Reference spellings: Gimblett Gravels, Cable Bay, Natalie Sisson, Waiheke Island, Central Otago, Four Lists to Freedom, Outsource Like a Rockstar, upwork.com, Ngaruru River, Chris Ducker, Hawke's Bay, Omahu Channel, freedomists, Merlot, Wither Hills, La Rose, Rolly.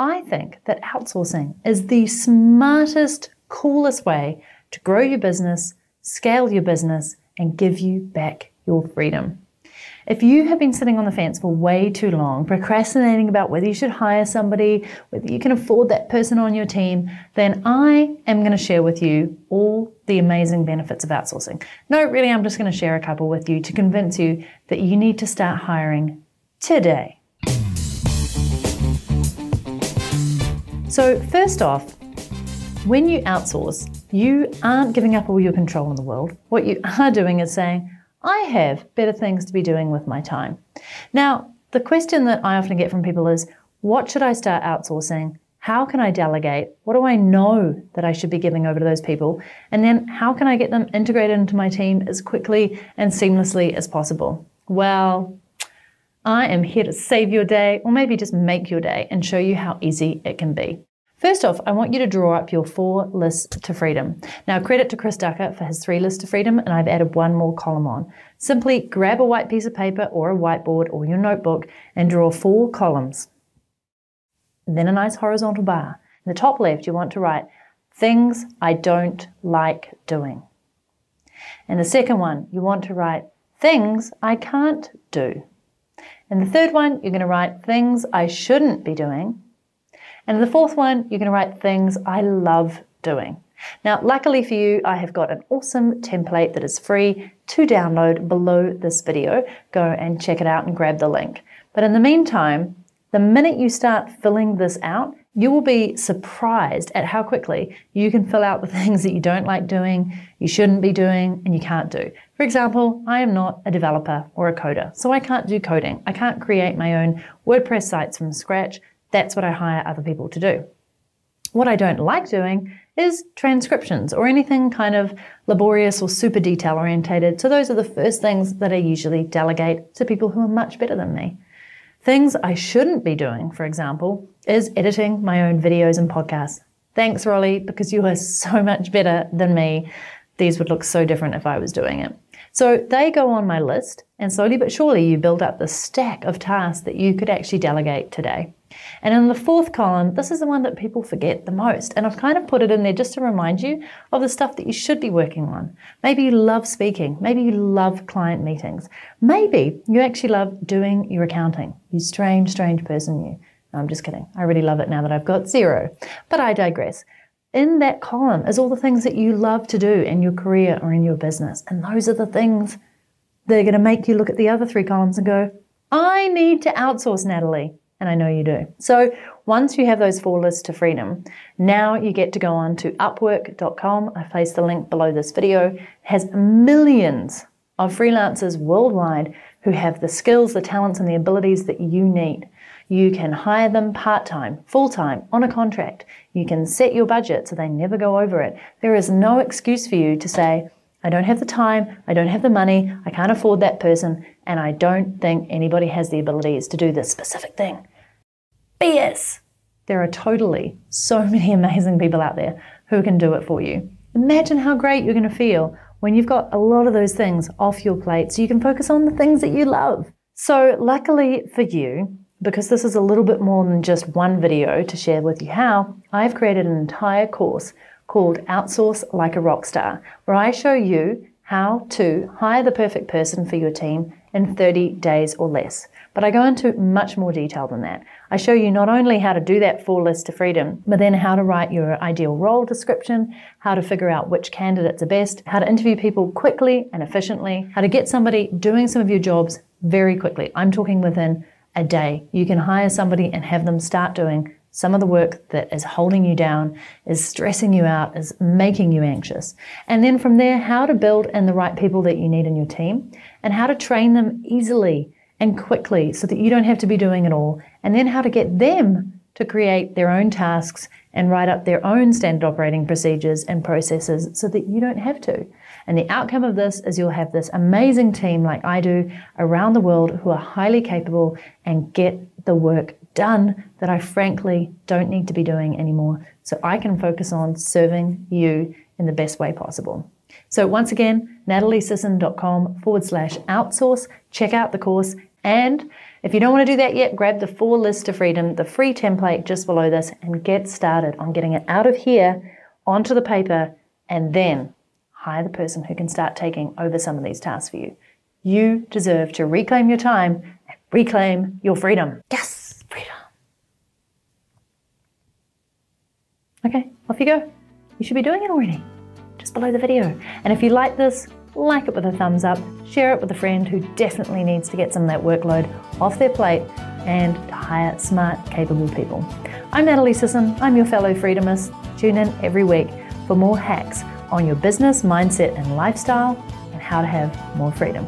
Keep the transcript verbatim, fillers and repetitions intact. I think that outsourcing is the smartest, coolest way to grow your business, scale your business, and give you back your freedom. If you have been sitting on the fence for way too long, procrastinating about whether you should hire somebody, whether you can afford that person on your team, then I am going to share with you all the amazing benefits of outsourcing. No, really, I'm just going to share a couple with you to convince you that you need to start hiring today. So first off, when you outsource, you aren't giving up all your control in the world. What you are doing is saying, I have better things to be doing with my time. Now, the question that I often get from people is, what should I start outsourcing? How can I delegate? What do I know that I should be giving over to those people? And then how can I get them integrated into my team as quickly and seamlessly as possible? Well, I am here to save your day, or maybe just make your day and show you how easy it can be. First off, I want you to draw up your four lists to freedom. Now, credit to Chris Ducker for his three lists to freedom, and I've added one more column on. Simply grab a white piece of paper or a whiteboard or your notebook and draw four columns. And then a nice horizontal bar. In the top left, you want to write, things I don't like doing. In the second one, you want to write, things I can't do. In the third one, you're going to write, things I shouldn't be doing. And the fourth one, you're going to write things I love doing. Now, luckily for you, I have got an awesome template that is free to download below this video. Go and check it out and grab the link. But in the meantime, the minute you start filling this out, you will be surprised at how quickly you can fill out the things that you don't like doing, you shouldn't be doing, and you can't do. For example, I am not a developer or a coder, so I can't do coding. I can't create my own WordPress sites from scratch. That's what I hire other people to do. What I don't like doing is transcriptions or anything kind of laborious or super detail orientated. So those are the first things that I usually delegate to people who are much better than me. Things I shouldn't be doing, for example, is editing my own videos and podcasts. Thanks, Rolly, because you are so much better than me. These would look so different if I was doing it. So they go on my list, and slowly but surely you build up the stack of tasks that you could actually delegate today. And in the fourth column, this is the one that people forget the most. And I've kind of put it in there just to remind you of the stuff that you should be working on. Maybe you love speaking. Maybe you love client meetings. Maybe you actually love doing your accounting. You strange, strange person you. No, I'm just kidding. I really love it now that I've got zero. But I digress. In that column is all the things that you love to do in your career or in your business. And those are the things that are going to make you look at the other three columns and go, I need to outsource, Natalie. And I know you do. So once you have those four lists to freedom, now you get to go on to upwork dot com. I placed the link below this video. It has millions of freelancers worldwide who have the skills, the talents, and the abilities that you need. You can hire them part-time, full-time, on a contract. You can set your budget so they never go over it. There is no excuse for you to say, I don't have the time, I don't have the money, I can't afford that person, and I don't think anybody has the abilities to do this specific thing. B S! There are totally so many amazing people out there who can do it for you. Imagine how great you're going to feel when you've got a lot of those things off your plate so you can focus on the things that you love. So luckily for you, because this is a little bit more than just one video to share with you how, I've created an entire course called Outsource Like a Rockstar, where I show you how to hire the perfect person for your team in thirty days or less. But I go into much more detail than that. I show you not only how to do that four list to freedom, but then how to write your ideal role description, how to figure out which candidates are best, how to interview people quickly and efficiently, how to get somebody doing some of your jobs very quickly. I'm talking within a day. You can hire somebody and have them start doing some of the work that is holding you down, is stressing you out, is making you anxious. And then from there, how to build in the right people that you need in your team and how to train them easily and quickly so that you don't have to be doing it all. And then how to get them to create their own tasks and write up their own standard operating procedures and processes so that you don't have to. And the outcome of this is you'll have this amazing team like I do around the world who are highly capable and get the work done that I frankly don't need to be doing anymore, so I can focus on serving you in the best way possible. So once again, nataliesisson dot com forward slash outsource, check out the course. And If you don't want to do that yet, grab the full list of freedom, the free template just below this, and get started on getting it out of here onto the paper, and then hire the person who can start taking over some of these tasks for you. You deserve to reclaim your time and reclaim your freedom. Yes, freedom. Okay, off you go. You should be doing it already, just below the video. And if you like this, like it with a thumbs up, share it with a friend who definitely needs to get some of that workload off their plate and hire smart, capable people. I'm Natalie Sisson, I'm your fellow freedomist. Tune in every week for more hacks on your business, mindset, and lifestyle, and how to have more freedom.